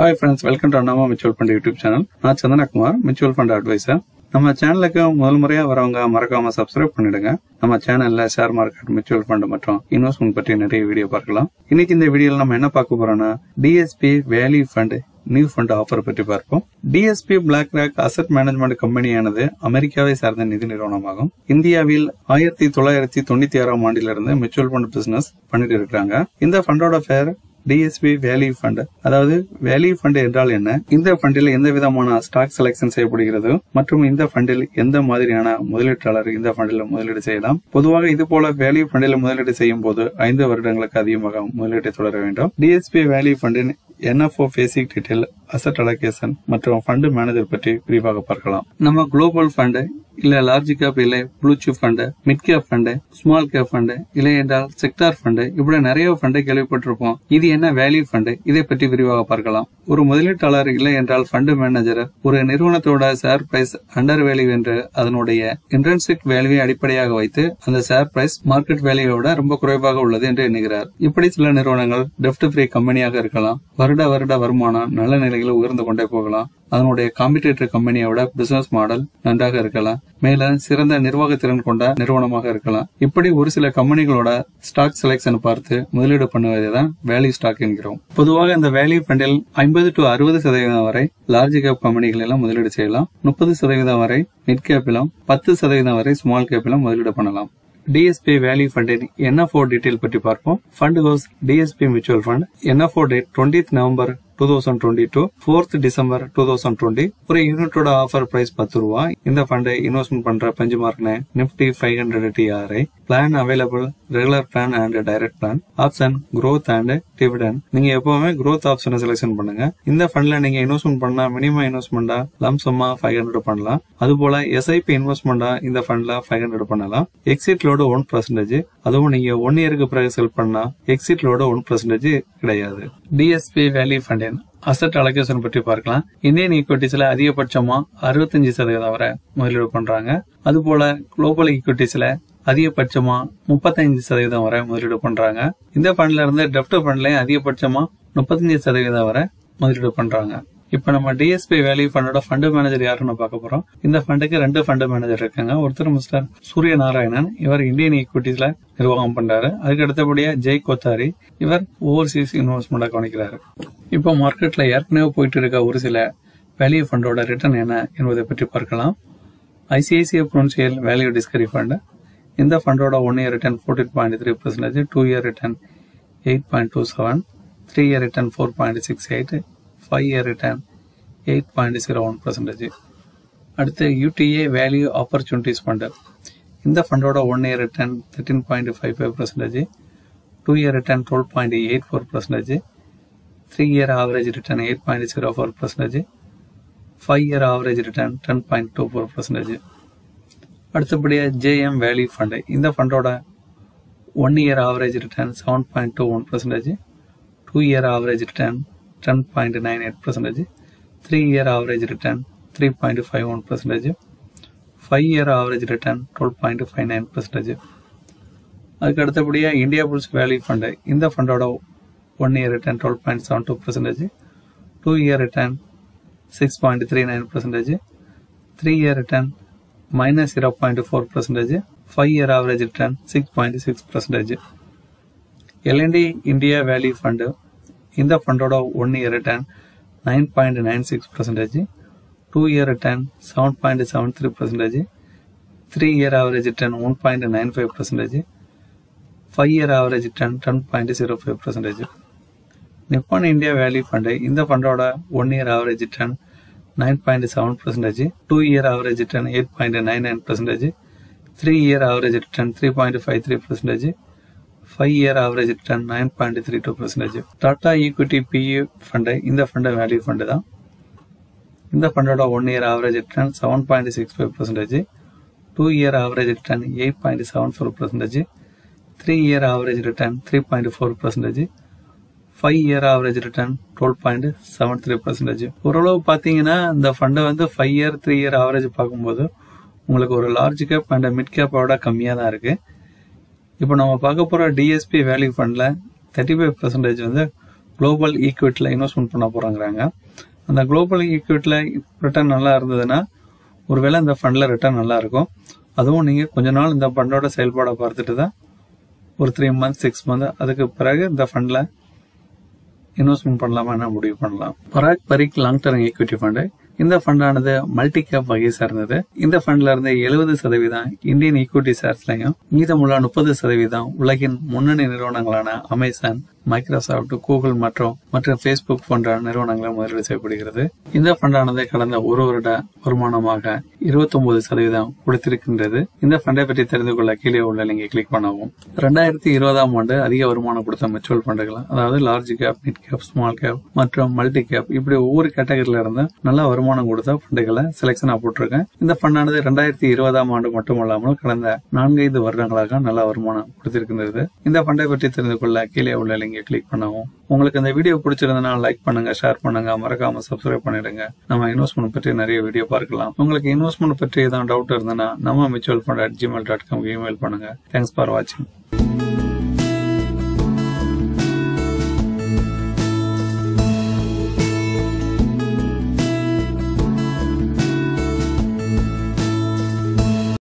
Hi friends, welcome to Annama Mutual Fund YouTube channel. I am Chandra Kumar, Mutual Fund Advisor. Our channel is subscribe to our channel, share market, mutual fund, and investment video. In this video, we will talk about DSP Value Fund. New fund offer பற்றி பார்ப்போம். DSP BlackRock Asset Management Company ஆனது அமெரிக்காவை சார்ந்த நிதி நிறுவனமாகும். இந்தியாவில் 1996ஆம் ஆண்டிலிருந்து mutual fund business பண்ணிட்டு இருக்காங்க. இந்த ஃபண்டோட பேர் DSP Value Fund. அதாவது Value Fund என்றால் என்ன? இந்த ஃபண்டில் எந்த விதமான ஸ்டாக் செலக்ஷன் செய்யப்படுகிறது மற்றும் இந்த ஃபண்டில் எந்த மாதிரியான முதலீட்டாளர் இந்த ஃபண்டில் முதலீடு செய்யலாம்? பொதுவாக இது போல Value Fundல முதலீடு செய்யும் போது 5 வருடங்களுக்கு அதிகமாக முதலீட்டை தொடர வேண்டும். DSP Value Fundன் NFO basic detail, asset allocation மற்றும் fund manager பற்றி விரிவாக பார்க்கலாம். நம்ம global fund இல்ல large cap இல்ல blue chip fund, mid cap fund, small cap fund இல்ல என்றால் sector fund இப்படி நிறைய ஃபண்டை கேள்விப்பட்டிருப்போம். இது என்ன value fund? இதை பற்றி விரிவாக பார்க்கலாம். ஒரு முதலீட்டாளர் இல்லை என்றால் fund manager ஒரு நிறுவனத்தோட share price under value என்று அதனுடைய intrinsic value அடிப்படையாக வைத்து அந்த share price market value விட ரொம்ப குறைவாக உள்ளது என்று எண்ணுகிறார். இப்படி சில நிறுவனங்கள் டெப்ட் ஃப்ரீ கம்பெனியாக இருக்கலாம். வருட வருட வருமானம் நல்ல நிலையில உயர்ந்து கொண்டே போகலாம். அதனுடைய காம்படிட்டர் கம்பெனியோட பிசினஸ் மாடல் நன்றாக இருக்கலாம். மேல சிறந்த நிர்வாக திறன் கொண்ட நிறுவனமாக இருக்கலாம். இப்படி ஒரு சில கம்பெனிகளோட ஸ்டாக் செலக்ஷன் பார்த்து முதலீடு பண்ணுவதுதான் வேல்யூ ஸ்டாக் என்கிறோம். பொதுவாக இந்த வேல்யூ ஃபண்டில் 50 to 60% வரை லார்ஜ் கேப் கம்பெனிகளிலும் முதலீடு செய்யலாம். 30% வரை மிட் கேப்பிலும் 10% வரை ஸ்மால் கேப்பிலும் முதலீடு பண்ணலாம். DSP Value Fund in NFO detail பற்றி பார்ப்போம். Fund House DSP Mutual Fund NFO date 20th November 2022, 4th December 2020. ஒரு யூனிட்டோட ஆஃபர் பிரைஸ் 10 ரூபா. இந்த ஃபண்டை இன்வெஸ்ட்மெண்ட் பண்ற பெஞ்ச்மார்க்னா Nifty 500 TRI. Plan available regular plan and direct plan. Option growth and dividend. நீங்க எப்பவுமே growth ஆப்ஷனை செலக்ஷன் பண்ணுங்க. இந்த ஃபண்ட்ல நீங்க இன்வெஸ்ட்மெண்ட் பண்ணா மினிமம் இன்வெஸ்ட்மெண்டா லம்சமா 500 பண்ணலாம். அதுபோல SIP இன்வெஸ்ட்மெண்டா இந்த ஃபண்ட்ல 500 பண்ணலாம். Exit load 1%. அதுவும் நீங்க 1 இயருக்கு பிறகு செல் பண்ணா எக்ஸிட் லோடு 1% கிடையாது. DSP Value Fund asset allocation பற்றி பார்க்கலாம். இந்தியன் ஈக்விட்டிஸ்ல அதிகபட்சமா 65% வரை முதலீடு பண்றாங்க. அதுபோல குளோபல் ஈக்விட்டிஸ்ல அதிகபட்சமா 35% வரை முதலீடு பண்றாங்க. இந்த ஃபண்ட்ல இருந்து டெப்ட் ஃபண்ட்லயும் அதிகபட்சமா 35% வரை முதலீடு பண்றாங்க. இப்ப நம்ம டிஎஸ்பி வேல்யூ ஃபண்டோட ஃபண்ட் மேனேஜர் யாருன்னு பார்க்க போறோம். இந்த ஃபண்டுக்கு 2 ஃபண்ட் மேனேஜர் இருக்காங்க. ஒருத்தர் மிஸ்டர் சூரிய நாராயணன், இவர் இந்தியன் ஈக்விட்டிஸ்ல நிர்வாகம் பண்றாரு. அதுக்கு அடுத்தபடியா ஜெய் கோத்தாரி, இவர் ஓவர்சீஸ் இன்வெஸ்ட்மெண்டா கவனிக்கிறாரு. இப்போ மார்க்கெட்ல ஏற்கனவே போயிட்டு இருக்க ஒரு சில வேல்யூ ஃபண்டோட ரிட்டர்ன் என்ன என்பதை பற்றி பார்க்கலாம். ICICI Prudential value discovery fund. இந்த ஃபண்டோட 1 year return 14.3%, 2 year return 8.27, 3 year return 4.68, 5 year return 8.01%. அடுத்து UTA Value Opportunities Fund. இந்த ஃபண்டோட 1 year return 13.55%, 2 year return 12.84%, 3 year average return 8.04%, 5 year average return 10.24%. அடுத்தபடியாக JM Value Fund. இந்த ஃபண்டோட 1 year average return 7.21%, 2 year average return 10.98%, 3 year average return 3.51%, 5 year average return 12.59%. அதுக்கு அடுத்தபடியா India bulls value fund. இந்த ஃபண்டோட 1 year return 12.72%, 2 year return 6.39%, 3 year return -0.4%, 5 year average return 6.6%. L&T India Value Fund. இந்த ஃபண்டோட 1 year return 9.96%, 2 year return 7.73%, 3 year average return 1.95%, 5 year average return 10.05%. Nippon India Value Fund. இந்த ஃபண்டோட 1 year average return 9.7%, 2 year average return 8.99%, 3 year average return 3.53%, 5 year average return 9.32%. Tata equity PE fund. இந்த fund value fund தான். இந்த ஃபண்டோட 1 year average return 7.65%, 2 year average return 8.74%, 3 year average return 3.4%, 5 year average return 12.73%. ஓரளவு பாத்தீங்கன்னா இந்த ஃபண்டை வந்து 5 year 3 year average பார்க்கும்போது உங்களுக்கு ஒரு லார்ஜ் கேப் அண்ட் மிட் கேப்போட கம்மியா தான் இருக்கு. இப்போ நம்ம பார்க்க போற DSP Value Fundல 35% வந்து global equity la investment பண்ண போறாங்கறாங்க. அந்த global equity la return நல்லா இருந்ததுனா ஒருவேளை இந்த ஃபண்ட்ல return நல்லா இருக்கும். அதுவும் நீங்க கொஞ்ச நாள் இந்த ஃபண்டோட செயல்பாடு பார்த்துட்டு தான் ஒரு 3 months 6 months அதுக்கு பிறகு இந்த ஃபண்ட்ல இன்வெஸ்ட்மென்ட் பண்ணலாமான்னு முடிவு பண்ணலாம். Parag Parikh long term equity fund. இந்த ஃபண்டானது மல்டி கேப் வகையை சார்ந்தது. இந்த ஃபண்ட்ல இருந்து 70% இந்தியன் ஈக்விட்டி ஷேர்ஸ்லயும் மீதமுள்ள 30% உலகின் முன்னணி நிறுவனங்களான அமேசான், மைக்ரோசாப்ட், கூகுள் மற்றும் பேஸ்புக் போன்ற நிறுவனங்களை முதலீடு செய்யப்படுகிறது. இந்த ஃபண்டானது கடந்த ஒரு வருட வருமானமாக 29% கொடுத்திருக்கின்றது. இந்த ஃபண்டை பற்றி தெரிந்து கொள்ள கீழே உள்ள லிங்கை கிளிக் பண்ணவும். 2020 அதிக வருமானம் கொடுத்த மியூச்சுவல் ஃபண்டுகள், அதாவது large cap, mid cap, small cap மற்றும் மல்டி கேப் இப்படி ஒவ்வொரு கேட்டகரியில இருந்து நல்ல வருமானம் கொடுத்த ஃபண்டுகளை செலக்ஷனா போட்டிருக்கேன். இந்த ஃபண்டானது 2020 மட்டுமல்லாமல் கடந்த 4-5 வருடங்களாக நல்ல வருமானம் கொடுத்திருக்கின்றது. இந்த ஃபண்டை பற்றி தெரிந்து கொள்ள கீழே உள்ள லிங்கை கிளிக் பண்ணவும். உங்களுக்கு இந்த வீடியோ பிடிச்சிருந்தனா லைக் பண்ணுங்க, ஷேர் பண்ணுங்க, மறக்காம சப்ஸ்கிரைப் பண்ணிடுங்க. நம்ம இன்வெஸ்ட்மெண்ட் பற்றி நிறைய வீடியோ பார்க்கலாம். உங்களுக்கு இன்வெஸ்ட்மெண்ட் பற்றி ஏதாவது டவுட் இருந்தனா நம்ம mutualfund@gmail.com இமெயில் பண்ணுங்க. தேங்க்ஸ் ஃபார் வாட்சிங்.